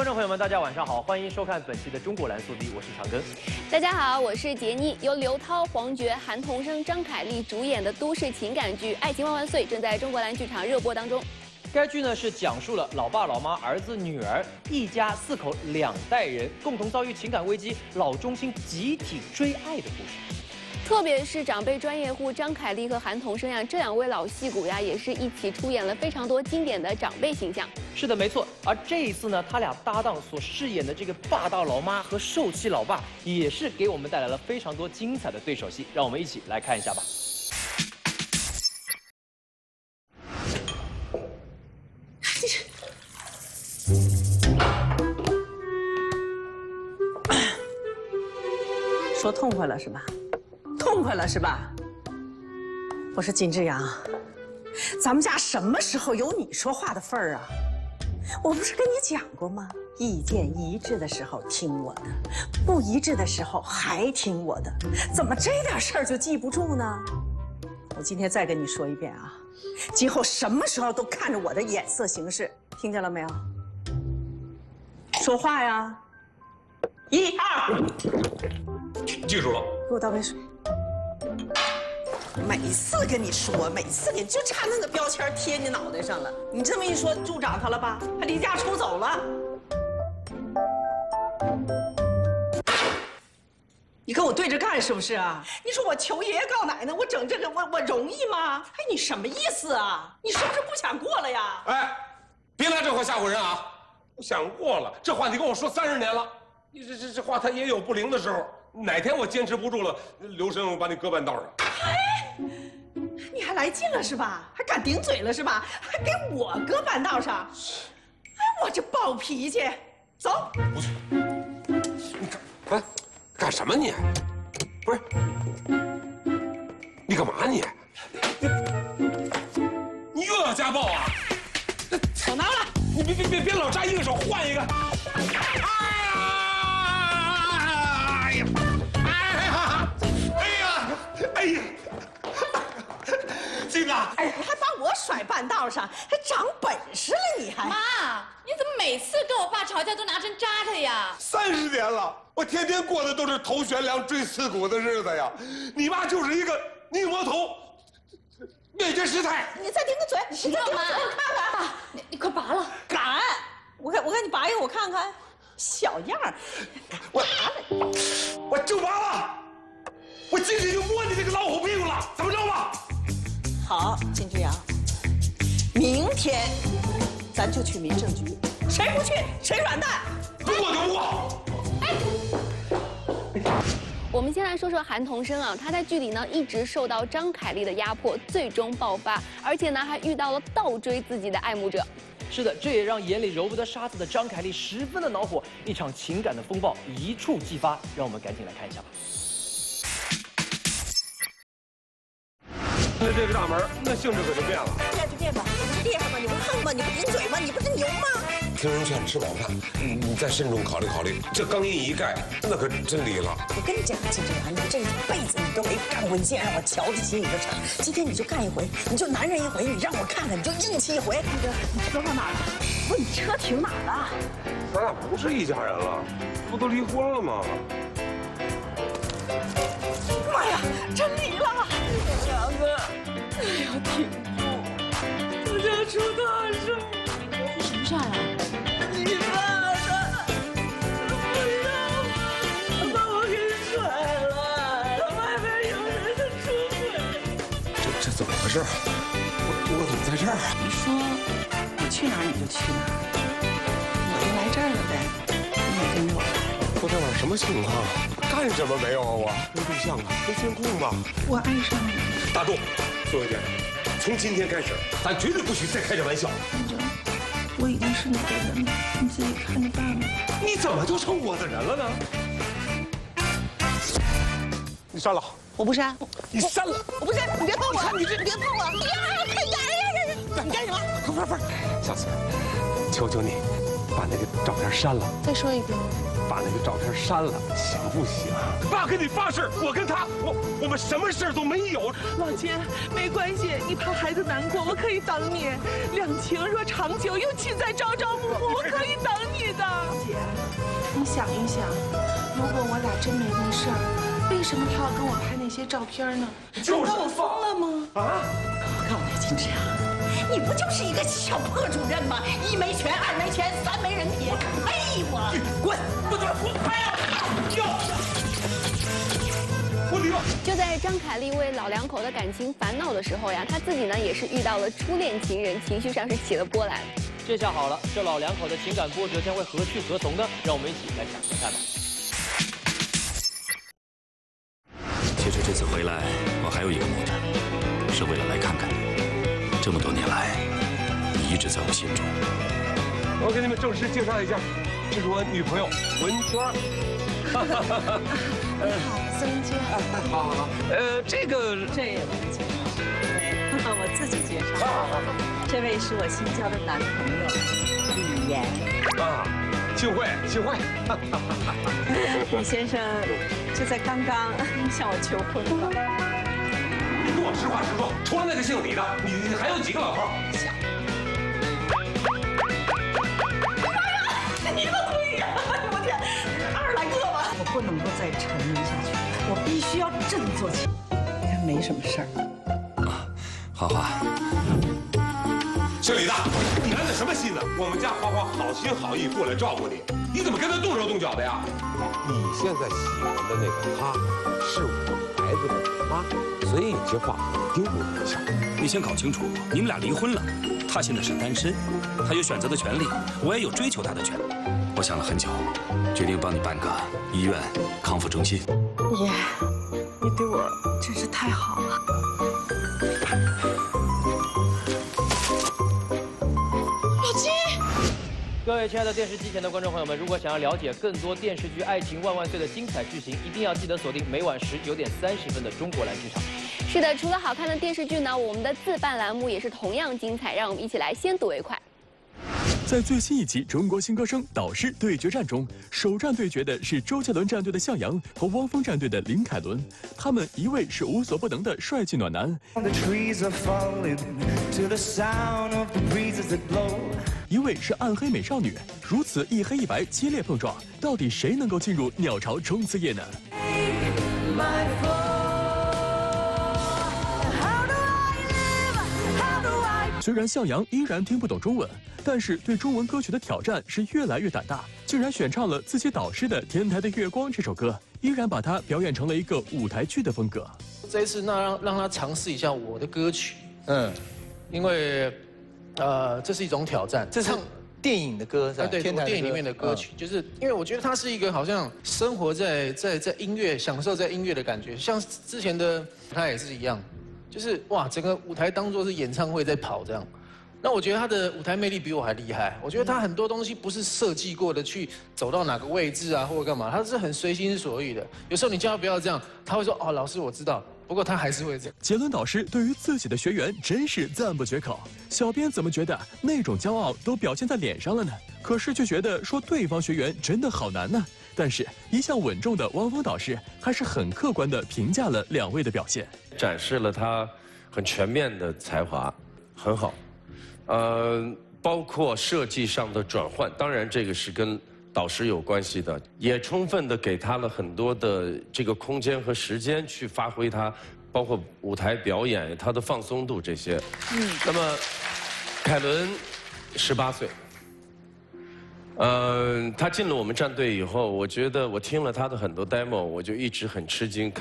观众朋友们，大家晚上好，欢迎收看本期的《中国蓝速滴》，我是长庚。大家好，我是杰妮。由刘涛、黄觉、韩童生、张凯丽主演的都市情感剧《爱情万万岁》正在中国蓝剧场热播当中。该剧呢是讲述了老爸、老妈、儿子、女儿一家四口两代人共同遭遇情感危机、老中青集体追爱的故事。 特别是长辈专业户张凯丽和韩童生呀，这两位老戏骨呀，也是一起出演了非常多经典的长辈形象。是的，没错。而这一次呢，他俩搭档所饰演的这个霸道老妈和受气老爸，也是给我们带来了非常多精彩的对手戏。让我们一起来看一下吧。这是。说痛快了是吧？ 痛快了是吧？我说金志扬，咱们家什么时候有你说话的份儿啊？我不是跟你讲过吗？意见一致的时候听我的，不一致的时候还听我的，怎么这点事儿就记不住呢？我今天再跟你说一遍啊，今后什么时候都看着我的眼色行事，听见了没有？说话呀！一二，记住了。给我倒杯水。 每次跟你说，每次你就差那个标签贴你脑袋上了。你这么一说，助长他了吧？他离家出走了。你跟我对着干是不是啊？你说我求爷爷告奶奶，我整这个我容易吗？哎，你什么意思啊？你是不是不想过了呀？哎，别拿这话吓唬人啊！不想过了，这话你跟我说30年了，你这话他也有不灵的时候。 哪天我坚持不住了，留神我把你搁半道上。哎，你还来劲了是吧？还敢顶嘴了是吧？还给我搁半道上？哎，我这暴脾气，走。不是，你干什么你？不是，你干嘛你？你又要家暴啊？我拿了。你别老扎一个手，换一个。哎呀！ 哎呀，金子，哎呀，还把我甩半道上，还长本事了你还？妈，你怎么每次跟我爸吵架都拿针扎他呀？30年了，我天天过的都是头悬梁锥刺股的日子呀。你妈就是一个逆魔头，灭绝师太。你再顶个嘴，你干嘛？我看看，你快拔了！敢！我看你拔一个，我看看，小样儿，我就拔了。 我今天就摸你这个老虎屁股了，怎么着吧？好，金志扬，明天咱就去民政局，谁不去谁软蛋，不过就不过。哎，我们先来说说韩童生啊，他在剧里呢一直受到张凯丽的压迫，最终爆发，而且呢还遇到了倒追自己的爱慕者。 是的，这也让眼里揉不得沙子的张凯丽十分的恼火，一场情感的风暴一触即发，让我们赶紧来看一下吧。 那这个大门，那性质可就变了。变就变吧，你厉害吗？你不横吗？你不顶嘴吗？你不是牛吗？听人劝，吃饱饭。你再慎重考虑考虑，这钢印一盖，那可真离了。我跟你讲，金志扬，你这一辈子你都没干过一件让我瞧得起你的事儿，今天你就干一回，你就男人一回，你让我看看，你就硬气一回。那个，你车放哪儿了？不是，你车停哪儿了？咱俩不是一家人了，不都离婚了吗？妈呀，真离了！ 娘子，哎呀，挺住！我家出大事儿！出什么事儿啊？你爸他不要我，把我给甩了，他外面有人，他出轨。这怎么回事？我怎么在这儿？你说我去哪儿你就去哪儿，我就来这儿了呗，你也跟着我。昨天晚上什么情况？干什么没有啊？我没对象啊，没监控吧？我爱上你。 大柱，做一件，从今天开始，咱绝对不许再开这玩笑。反正我已经是你的人了，你自己看着办吧。你怎么就成我的人了呢？你删了？我不删。你删了？我不删。你别碰我！你别碰我！哎呀！你干什么？快！小四，求求你，把那个照片删了。再说一遍。把那个照片删了，行不行？爸，跟你发誓，我跟他，我们什么事都没有。老坚，没关系，你怕孩子难过，我可以等你。两情若长久，又岂在朝朝暮暮？我可以等你的。姐，你想一想，如果我俩真没那事儿，为什么他要跟我拍那些照片呢？就是，我疯了吗？啊！我告诉你，金枝啊。 你不就是一个小破主任吗？一没权，二没钱，三没人品。哎呦我！滚！滚！哎呀！我离了。就在张凯丽为老两口的感情烦恼的时候呀，他自己呢也是遇到了初恋情人，情绪上是起了波澜。这下好了，这老两口的情感波折将会何去何从呢？让我们一起来想想看吧。其实这次回来，我还有一个目的，是为了来看看你。 这么多年来，你一直在我心中。我给你们正式介绍一下，这是我女朋友文娟。你好，曾娟。好好好，这也不介绍，我自己介绍。这位是我新交的男朋友，李岩。啊，幸会，幸会。李先生就在刚刚向我求婚了。 跟我实话实说，除了那个姓李的，你还有几个老婆？想。哎呀，你个对呀！我天，二来个吧。我不能够再沉沦下去，我必须要振作起来。应该没什么事儿。啊，花花。姓李的，你安的什么心呢？我们家花花好心好意过来照顾你，你怎么跟他动手动脚的呀？你现在喜欢的那个他，是我孩子的妈。 所以有些话丢不下。你先搞清楚，你们俩离婚了，他现在是单身，他有选择的权利，我也有追求他的权利。我想了很久，决定帮你办个医院康复中心。爷，你对我真是太好了。老金，各位亲爱的电视机前的观众朋友们，如果想要了解更多电视剧《爱情万万岁》的精彩剧情，一定要记得锁定每晚19:30的《中国蓝剧场》。 是的，除了好看的电视剧呢，我们的自办栏目也是同样精彩，让我们一起来先睹为快。在最新一集《中国新歌声导师对决战》中，首战对决的是周杰伦战队的向阳和汪峰战队的林凯伦，他们一位是无所不能的帅气暖男，一位是暗黑美少女，如此一黑一白激烈碰撞，到底谁能够进入鸟巢冲刺夜呢？ 虽然向阳依然听不懂中文，但是对中文歌曲的挑战是越来越胆大，竟然选唱了自己导师的《天台的月光》这首歌，依然把它表演成了一个舞台剧的风格。这一次让他尝试一下我的歌曲，因为这是一种挑战，这是电影的歌，对，电影里面的歌曲，就是因为我觉得他是一个好像生活在音乐，享受在音乐的感觉，像之前的他也是一样。 就是哇，整个舞台当做是演唱会在跑这样，那我觉得他的舞台魅力比我还厉害。我觉得他很多东西不是设计过的，去走到哪个位置啊或者干嘛，他是很随心所欲的。有时候你叫他不要这样，他会说哦，老师我知道。不过他还是会这样。杰伦导师对于自己的学员真是赞不绝口。小编怎么觉得那种骄傲都表现在脸上了呢？可是却觉得说对方学员真的好难呢。但是，一向稳重的汪峰导师还是很客观地评价了两位的表现。 展示了他很全面的才华，很好，包括设计上的转换，当然这个是跟导师有关系的，也充分的给他了很多的这个空间和时间去发挥他，包括舞台表演他的放松度这些。那么，凯伦18岁，他进了我们战队以后，我觉得我听了他的很多 demo， 我就一直很吃惊，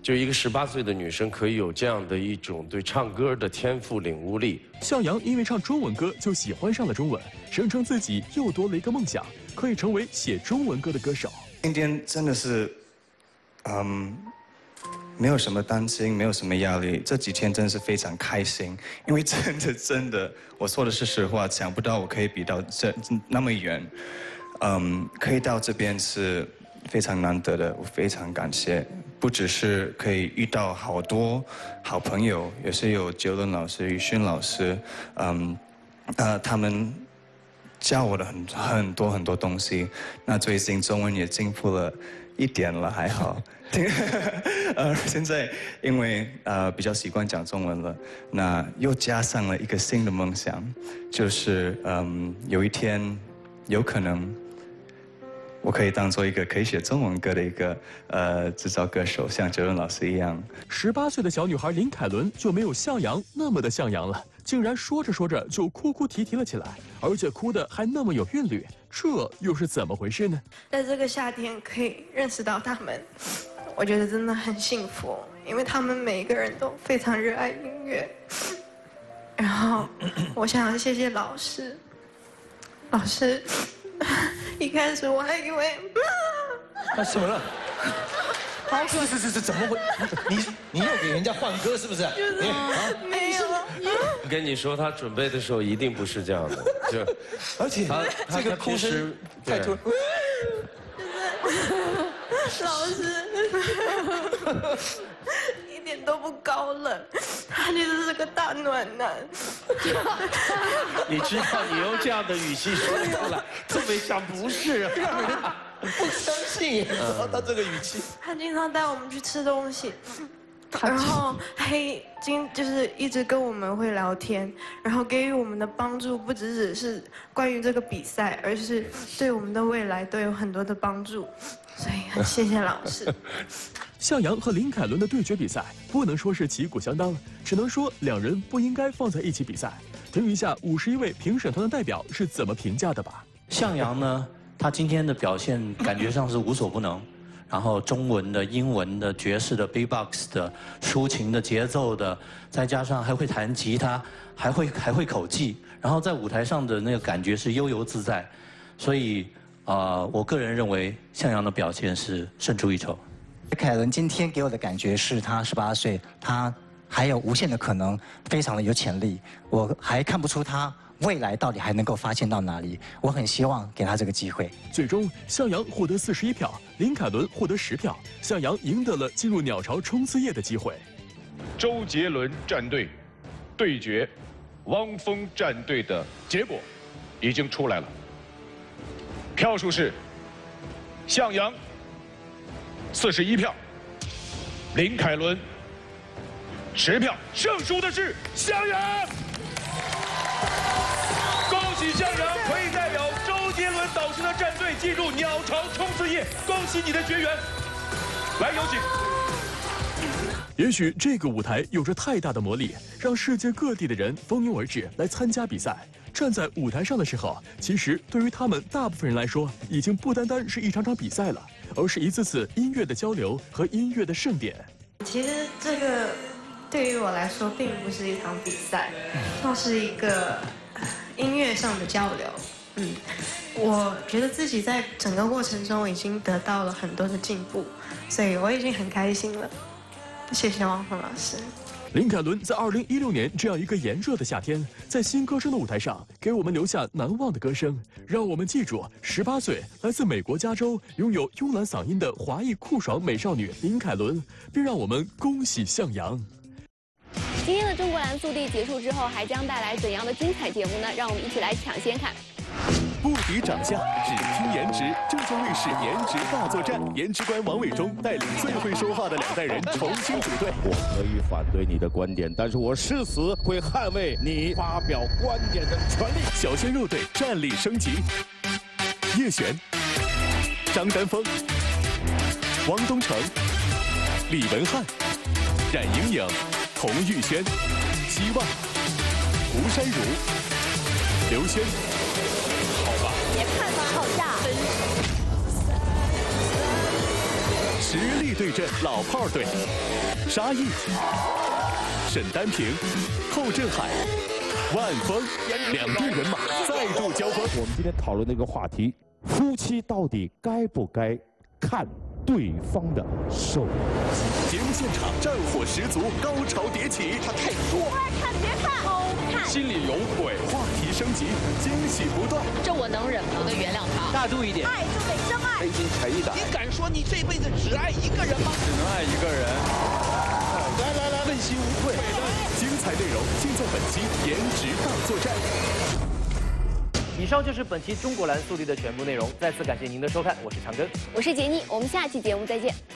就一个18岁的女生可以有这样的一种对唱歌的天赋领悟力。向阳因为唱中文歌就喜欢上了中文，声称自己又多了一个梦想，可以成为写中文歌的歌手。今天真的是，没有什么担心，没有什么压力，这几天真的是非常开心，因为真的，我说的是实话，想不到我可以比到这那么远，可以到这边是非常难得的，我非常感谢。 不只是可以遇到好多好朋友，也是有杰伦老师、于迅老师，他们教我的很多东西。那最近中文也进步了一点了，还好。现在因为比较习惯讲中文了，那又加上了一个新的梦想，就是有一天有可能。 我可以当做一个可以写中文歌的一个制造歌手，像哲伦老师一样。18岁的小女孩林凯伦就没有向阳那么的向阳了，竟然说着说着就哭哭啼啼了起来，而且哭得还那么有韵律，这又是怎么回事呢？在这个夏天可以认识到他们，我觉得真的很幸福，因为他们每一个人都非常热爱音乐。然后我想谢谢老师，老师。 一开始我还以为，他怎么了？好可惜，这怎么会？你又给人家换歌是不是？就是没有。我跟你说，他准备的时候一定不是这样的，就而且他这个哭声太突然。就是老师一点都不高冷，他就是个大暖男。你知道，你用这样的语气说出来，特别像不是，不相信。他这个语气，他经常带我们去吃东西，然后就是一直跟我们会聊天，然后给予我们的帮助不只是关于这个比赛，而是对我们的未来都有很多的帮助。 所以很谢谢老师。向阳和林凯伦的对决比赛不能说是旗鼓相当了，只能说两人不应该放在一起比赛。听一下51位评审团的代表是怎么评价的吧。向阳呢，他今天的表现感觉上是无所不能，然后中文的、英文的、爵士的、B-box 的、抒情的、节奏的，再加上还会弹吉他，还会口技，然后在舞台上的那个感觉是悠游自在，所以。 我个人认为向阳的表现是胜出一筹。凯伦今天给我的感觉是，他18岁，他还有无限的可能，非常的有潜力。我还看不出他未来到底还能够发现到哪里。我很希望给他这个机会。最终，向阳获得41票，林凯伦获得10票，向阳赢得了进入鸟巢冲刺夜的机会。周杰伦战队对决汪峰战队的结果已经出来了。 票数是：向阳41票，林凯伦10票，胜出的是向阳。恭喜向阳可以代表周杰伦导师的战队进入鸟巢冲刺夜，恭喜你的学员！来，有请。也许这个舞台有着太大的魔力，让世界各地的人蜂拥而至来参加比赛。 站在舞台上的时候，其实对于他们大部分人来说，已经不单单是一场场比赛了，而是一次次音乐的交流和音乐的盛典。其实这个对于我来说，并不是一场比赛，倒是一个音乐上的交流。我觉得自己在整个过程中已经得到了很多的进步，所以我已经很开心了。谢谢汪峰老师。 林凯伦在2016年这样一个炎热的夏天，在新歌声的舞台上，给我们留下难忘的歌声，让我们记住18岁来自美国加州、拥有慵懒嗓音的华裔酷爽美少女林凯伦，并让我们恭喜向阳。今天的中国篮速递结束之后，还将带来怎样的精彩节目呢？让我们一起来抢先看。 不比长相，只拼颜值。郑州卫视颜值大作战，颜值官王伟忠带领最会说话的两代人重新组队。我可以反对你的观点，但是我誓死会捍卫你发表观点的权利。小鲜肉队战力升级，叶璇、张丹峰、汪东城、李文翰、冉莹莹、洪玉轩、希望、吴山如、刘轩。 别看吧，好大！实力对阵老炮队，沙溢、沈丹平、寇振海、万峰两路人马再度交锋。我们今天讨论的一个话题：夫妻到底该不该看对方的手机？节目现场战火十足，高潮迭起。他太弱，不爱看别看，好看。心里有鬼，话题。 升级，惊喜不断。这我能忍，我会原谅他。大度一点，爱就得真爱，真心诚意的。你敢说你这辈子只爱一个人吗？只能爱一个人。来来来，问心无愧。精彩内容尽在本期《颜值大作战》。以上就是本期中国蓝速递的全部内容，再次感谢您的收看，我是强根，我是杰尼，我们下期节目再见。